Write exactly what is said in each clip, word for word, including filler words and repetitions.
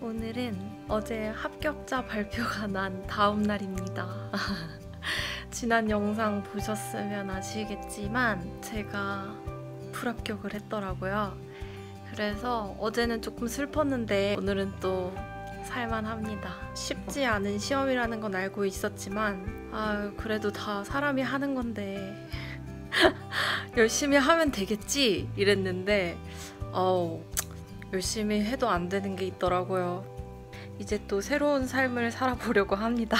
오늘은 어제 합격자 발표가 난 다음 날입니다. 지난 영상 보셨으면 아시겠지만 제가 불합격을 했더라고요. 그래서 어제는 조금 슬펐는데 오늘은 또 살만합니다. 쉽지 않은 시험이라는 건 알고 있었지만 아유, 그래도 다 사람이 하는 건데 열심히 하면 되겠지 이랬는데 어우 열심히 해도 안 되는 게 있더라고요. 이제 또 새로운 삶을 살아보려고 합니다.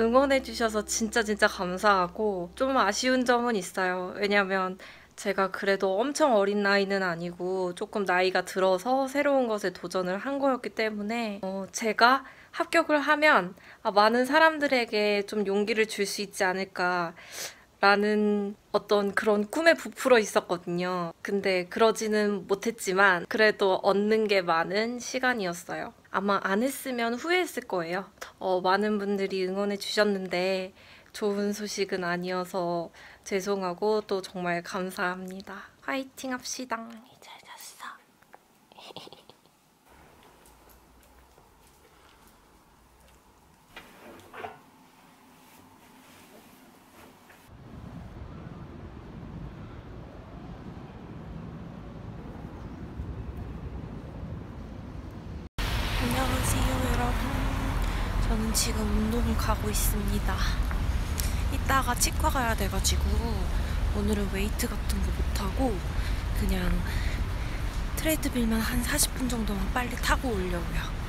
응원해주셔서 진짜 진짜 감사하고 좀 아쉬운 점은 있어요. 왜냐면 제가 그래도 엄청 어린 나이는 아니고 조금 나이가 들어서 새로운 것에 도전을 한 거였기 때문에 어, 제가 합격을 하면 아, 많은 사람들에게 좀 용기를 줄 수 있지 않을까 라는 어떤 그런 꿈에 부풀어 있었거든요. 근데 그러지는 못했지만 그래도 얻는 게 많은 시간이었어요. 아마 안 했으면 후회했을 거예요. 어, 많은 분들이 응원해 주셨는데 좋은 소식은 아니어서 죄송하고 또 정말 감사합니다. 화이팅 합시다. 잘 잤어. 저는 지금 운동을 가고 있습니다. 이따가 치과 가야 돼가지고 오늘은 웨이트 같은 거 못하고 그냥 트레드밀만 한 사십 분 정도만 빨리 타고 오려고요.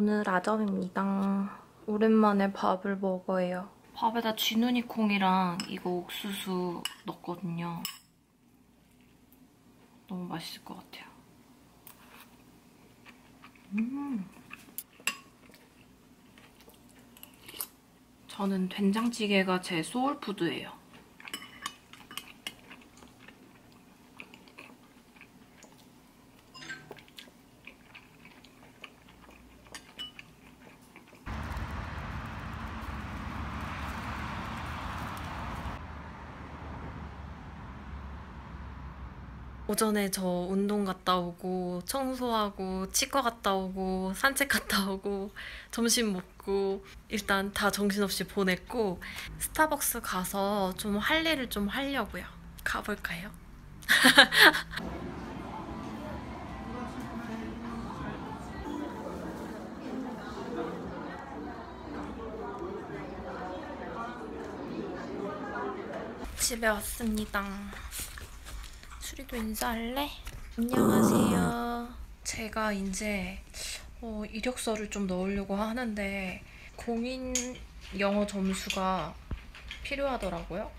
오늘 아점입니다. 오랜만에 밥을 먹어요. 밥에다 쥐누니콩이랑 이거 옥수수 넣었거든요. 너무 맛있을 것 같아요. 음. 저는 된장찌개가 제 소울푸드예요. 오전에 저 운동 갔다 오고 청소하고 치과 갔다 오고 산책 갔다 오고 점심 먹고 일단 다 정신없이 보냈고 스타벅스 가서 좀 할 일을 좀 하려고요. 가볼까요? 집에 왔습니다. 수리도 인사할래? 안녕하세요. 제가 이제 어, 이력서를 좀 넣으려고 하는데 공인 영어 점수가 필요하더라고요.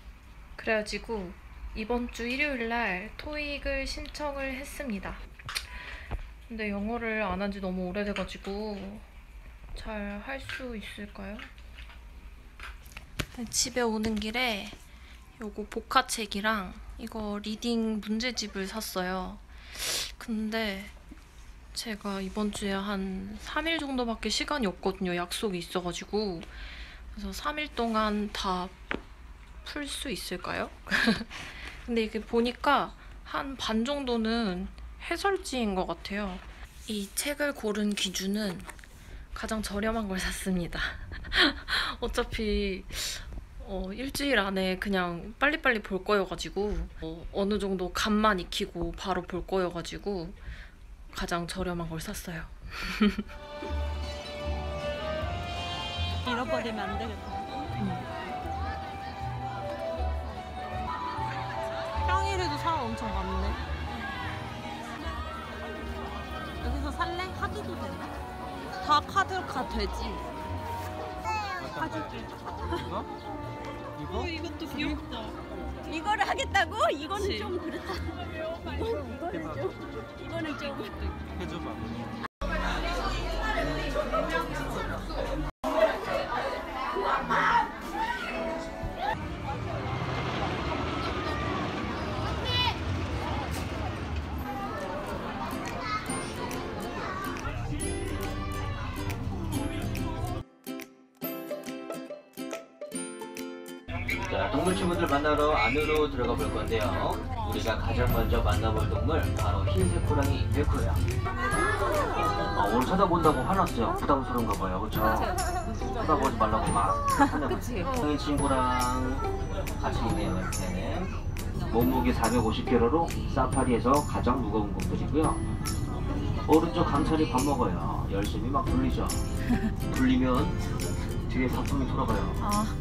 그래가지고 이번 주 일요일날 토익을 신청을 했습니다. 근데 영어를 안 한 지 너무 오래돼가지고 잘 할 수 있을까요? 집에 오는 길에 요거 복화책이랑 이거 리딩 문제집을 샀어요. 근데 제가 이번 주에 한 삼 일 정도밖에 시간이 없거든요. 약속이 있어가지고. 그래서 삼 일 동안 다 풀 수 있을까요? 근데 이게 보니까 한 반 정도는 해설지인 것 같아요. 이 책을 고른 기준은 가장 저렴한 걸 샀습니다. 어차피 어, 일주일 안에 그냥 빨리빨리 볼 거여가지고 어, 어느 정도 간만 익히고 바로 볼 거여가지고 가장 저렴한 걸 샀어요. 잃어버리면 안 되겠다. 응. 평일에도 사람 엄청 많네. 여기서 살래? 카드도 되나? 다 카드가 되지. 카드. 이거? 오, 이것도 귀엽다. 이거를 하겠다고? 이거는 그치. 좀 그렇다. 이건, 이거는 좀. 이거는 좀. 해줘봐. 자, 동물 친구들 만나러 안으로 들어가 볼 건데요. 우리가 가장 먼저 만나볼 동물 바로 흰색 호랑이 백호예요. 아, 오늘 쳐다본다고 화났어요. 부담스러운가 봐요, 그쵸? 쳐다보지 말라고 막 화내고. 호랑이 친구랑 같이 있네요, 이렇게. 몸무게 사백오십 킬로그램로 사파리에서 가장 무거운 공들이고요. 오른쪽 강철이 밥 먹어요. 열심히 막 굴리죠. 굴리면 뒤에 바품이 돌아가요. 아.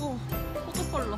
오, 호두 걸러.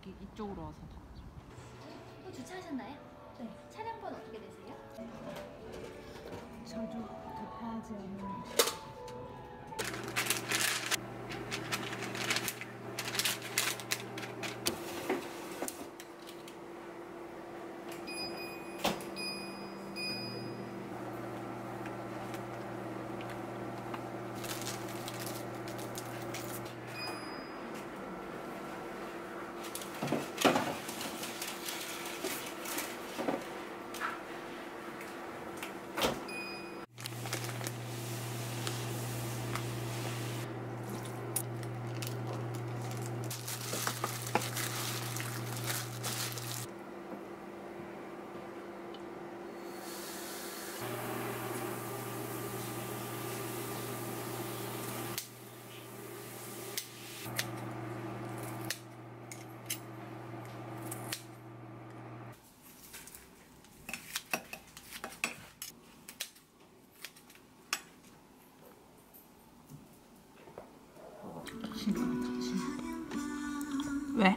이쪽, 이쪽으로 와서 다. 또 주차하셨나요? 네. 차량번 어떻게 되세요? 네. 자주 급하지 않는. 왜?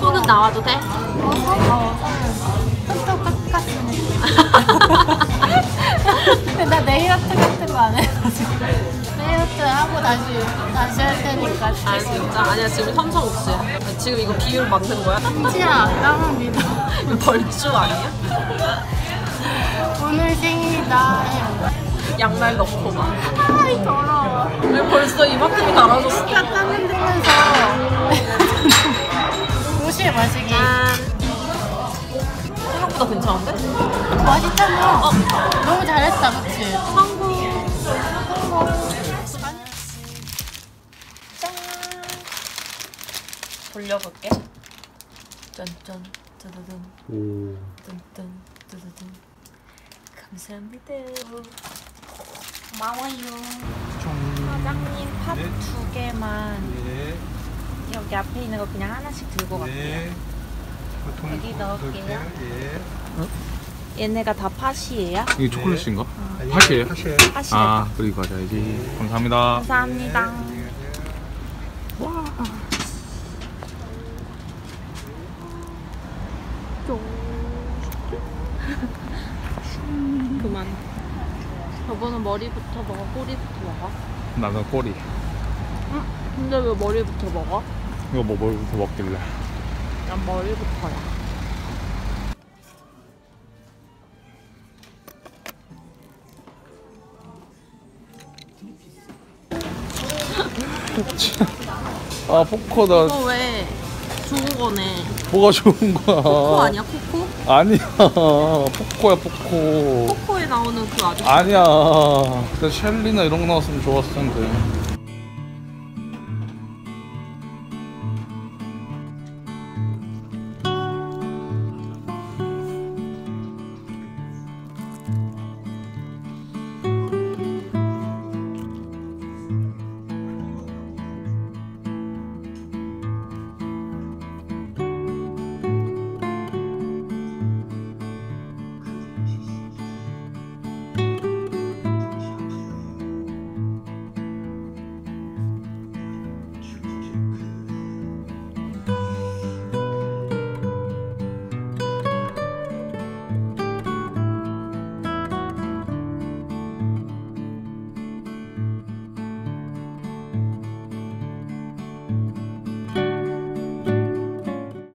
손은 나와도 돼? 어, 어, 근데 나 네일아트 같은 거 안 해가지고. 네일아트 하고 다시, 다시 할 테니까. 아, 진짜? 아니야, 지금 삼성 없어요. 아, 지금 이거 비율 만든 거야? 지야, 나만 믿어. 이거 벌주 아니야? 오늘 생일이다. 양말 넣고 막. 아이, 더러워. 왜 벌써 이만큼이 달아줬어? 딱 흔들면서. 혹시 마시기 생각보다 괜찮은데? 맛있잖아. 어. 너무 잘했다, 그치? 성공. 성공. 짠. 돌려볼게. 짠짠 짜다든. 오. 짠짠 짜다든. 감사합니다. 고마워요. 사장님 팥 두 개만. 예. 여기 앞에 있는 거 그냥 하나씩 들고 갈게요. 네. 여기 넣을게요. 예. 응? 얘네가 다 팥이에요? 이게 초콜릿인가? 어. 팥이에요? 팥이에요. 아, 그리고 가져야지. 네. 감사합니다. 감사합니다. 네. 와. 그만. 저번은 머리부터 먹어, 꼬리부터 먹어? 나는 꼬리. 응? 근데 왜 머리부터 먹어? 이거 뭐 머리부터 먹길래? 난 머리부터야. 아 포코다. 이거 왜? 좋은 거네. 뭐가 좋은 거야? 포코 아니야 포코? 아니야 포코야 포코. 포코에 나오는 그 아저씨. 아니야. 그 셸리나 이런 거 나왔으면 좋았을 텐데.